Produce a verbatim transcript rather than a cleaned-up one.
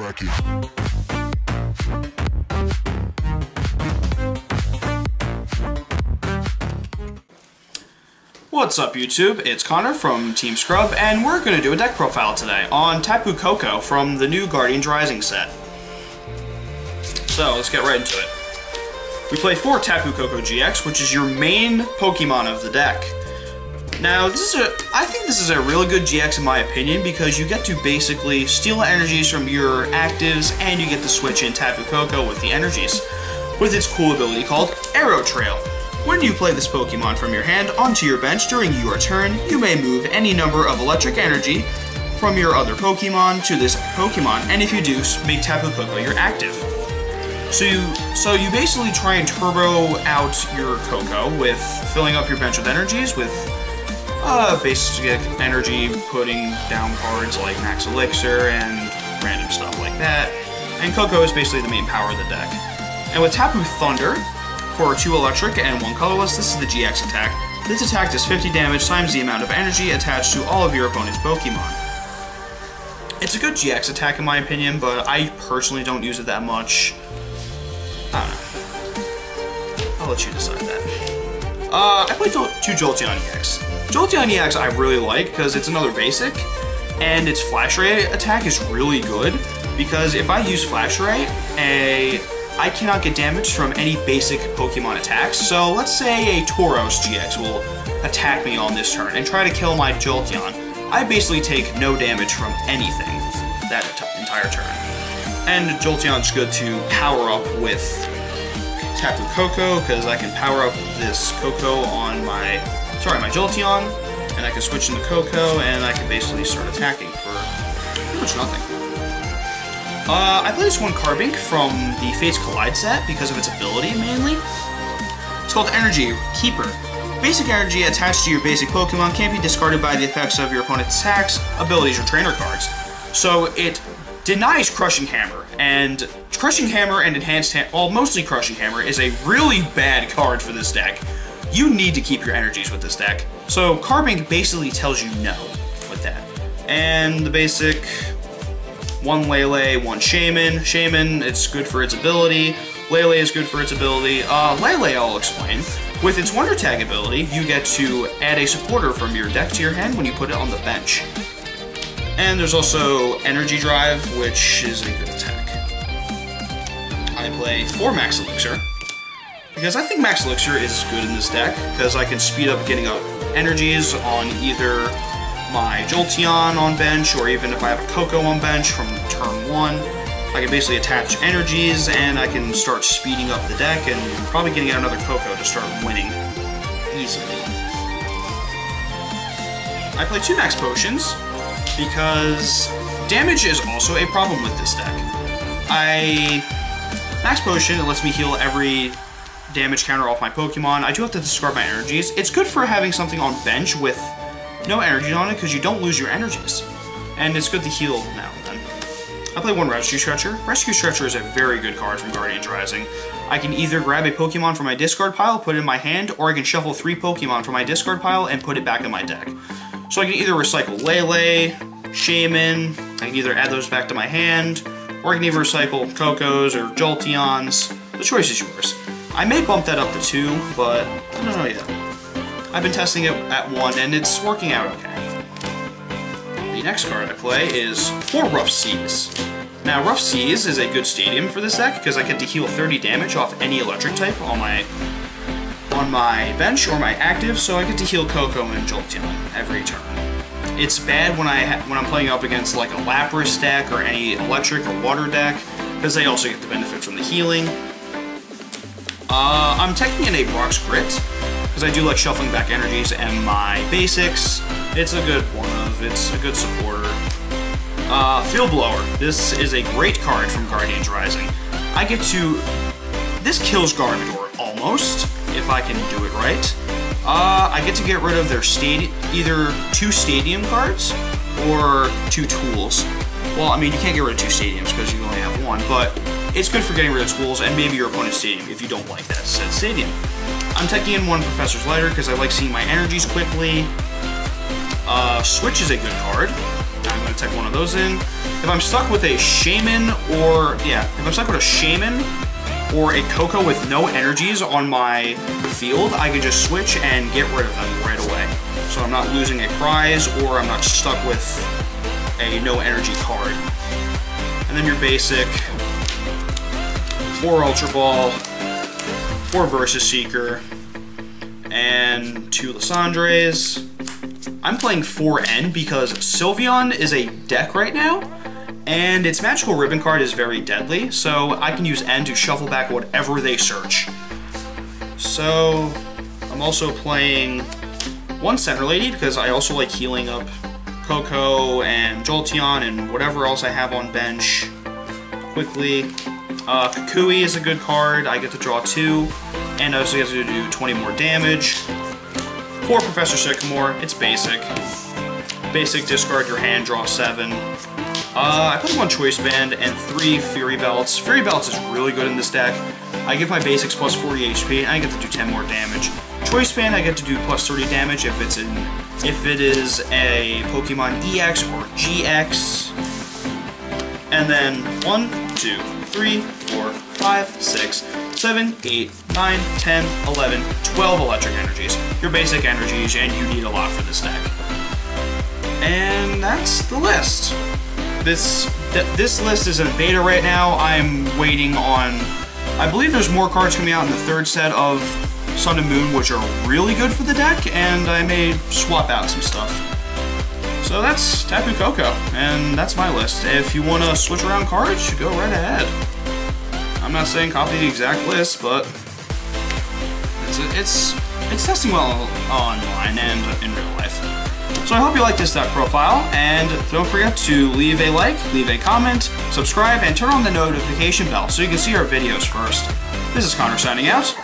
crack it. What's up YouTube, it's Connor from Team Scrub, and we're going to do a deck profile today on Tapu Koko from the new Guardians Rising set. So, let's get right into it. We play four Tapu Koko G X, which is your main Pokemon of the deck. Now, this is a, I think this is a really good G X in my opinion, because you get to basically steal energies from your actives, and you get to switch in Tapu Koko with the energies, with its cool ability called Aerotrail. When you play this Pokemon from your hand onto your bench during your turn, you may move any number of electric energy from your other Pokemon to this Pokemon, and if you do, make Tapu Koko your active. So you, so you basically try and turbo out your Koko with filling up your bench with energies, with uh, basic energy, putting down cards like Max Elixir and random stuff like that, and Koko is basically the main power of the deck. And with Tapu Thunder, for two electric and one colorless, this is the G X attack. This attack does fifty damage times the amount of energy attached to all of your opponent's Pokemon. It's a good G X attack in my opinion, but I personally don't use it that much. I don't know. I'll let you decide that. Uh, I played two Jolteon E X. Jolteon E X I really like because it's another basic, and its Flash Ray attack is really good because if I use Flash Ray, a... I cannot get damage from any basic Pokemon attacks, so let's say a Tauros G X will attack me on this turn and try to kill my Jolteon. I basically take no damage from anything that entire turn. And Jolteon's good to power up with Tapu Koko, because I can power up this Koko on my, sorry, my Jolteon, and I can switch into Koko, and I can basically start attacking for pretty much nothing. Uh, I play this one Carbink from the Fates Collide set because of its ability, mainly. It's called Energy Keeper. Basic energy attached to your basic Pokemon can't be discarded by the effects of your opponent's attacks, abilities, or trainer cards. So it denies Crushing Hammer, and Crushing Hammer and Enhanced Hammer, well, mostly Crushing Hammer, is a really bad card for this deck. You need to keep your energies with this deck. So Carbink basically tells you no with that. And the basic... One Lele, one Shaman. Shaman, it's good for its ability. Lele is good for its ability. Uh, Lele, I'll explain. With its Wonder Tag ability, you get to add a supporter from your deck to your hand when you put it on the bench. And there's also Energy Drive, which is a good attack. I play four Max Elixir, because I think Max Elixir is good in this deck, because I can speed up getting up energies on either my Jolteon on bench, or even if I have a Koko on bench from turn one, I can basically attach energies and I can start speeding up the deck and probably getting another Koko to start winning easily. I play two Max Potions because damage is also a problem with this deck. I Max Potion, it lets me heal every damage counter off my Pokemon. I do have to discard my energies. It's good for having something on bench with no energy on it, because you don't lose your energies. And it's good to heal now and then. I play one Rescue Stretcher. Rescue Stretcher is a very good card from Guardians Rising. I can either grab a Pokemon from my discard pile, put it in my hand, or I can shuffle three Pokemon from my discard pile and put it back in my deck. So I can either recycle Lele, Shaman, I can either add those back to my hand, or I can either recycle Kokos or Jolteons. The choice is yours. I may bump that up to two, but I don't know yet. I've been testing it at one, and it's working out okay. The next card I play is four Rough Seas. Now, Rough Seas is a good stadium for this deck, because I get to heal thirty damage off any electric type on my on my bench or my active, so I get to heal Koko and Jolteon every turn. It's bad when, I ha when I'm playing up against like a Lapras deck or any electric or water deck, because they also get the benefit from the healing. Uh, I'm taking in a Max Grit, because I do like shuffling back energies and my basics. It's a good one of, it's a good supporter. Uh, Field Blower, this is a great card from Guardians Rising. I get to, this kills Garbodor almost, if I can do it right. Uh, I get to get rid of their stadium, either two stadium cards or two tools. Well, I mean, you can't get rid of two stadiums because you only have one, but it's good for getting rid of tools and maybe your opponent's stadium if you don't like that said stadium. I'm taking in one Professor's Lighter because I like seeing my energies quickly. Uh, Switch is a good card. I'm going to take one of those. those in. If I'm stuck with a Shaman or, yeah, if I'm stuck with a Shaman or a Koko with no energies on my field, I can just switch and get rid of them right away. So I'm not losing a prize or I'm not stuck with a no energy card. And then your basic, four Ultra Ball, four Versus Seeker, and two Lysandres. I'm playing four N because Sylveon is a deck right now, and its Magical Ribbon card is very deadly, so I can use N to shuffle back whatever they search. So I'm also playing one Center Lady because I also like healing up Koko and Jolteon and whatever else I have on bench quickly. Uh, Kukui is a good card. I get to draw two, and I also get to do twenty more damage. For Professor Sycamore, it's basic. Basic, discard your hand, draw seven. Uh, I put one Choice Band and three Fury Belts. Fury Belts is really good in this deck. I give my basics plus forty H P, and I get to do ten more damage. Choice Band, I get to do plus thirty damage if it's in, if it is a Pokemon E X or G X. And then one, two, three, four, five, six. seven, eight, nine, ten, eleven, twelve electric energies. Your basic energies, and you need a lot for this deck. And that's the list. This th this list is in beta right now. I'm waiting on, I believe there's more cards coming out in the third set of Sun and Moon, which are really good for the deck, and I may swap out some stuff. So that's Tapu Koko, and that's my list. If you want to switch around cards, go right ahead. I'm not saying copy the exact list, but it's it's, it's testing well online and in real life. So I hope you like this deck profile, and don't forget to leave a like, leave a comment, subscribe, and turn on the notification bell so you can see our videos first. This is Connor signing out.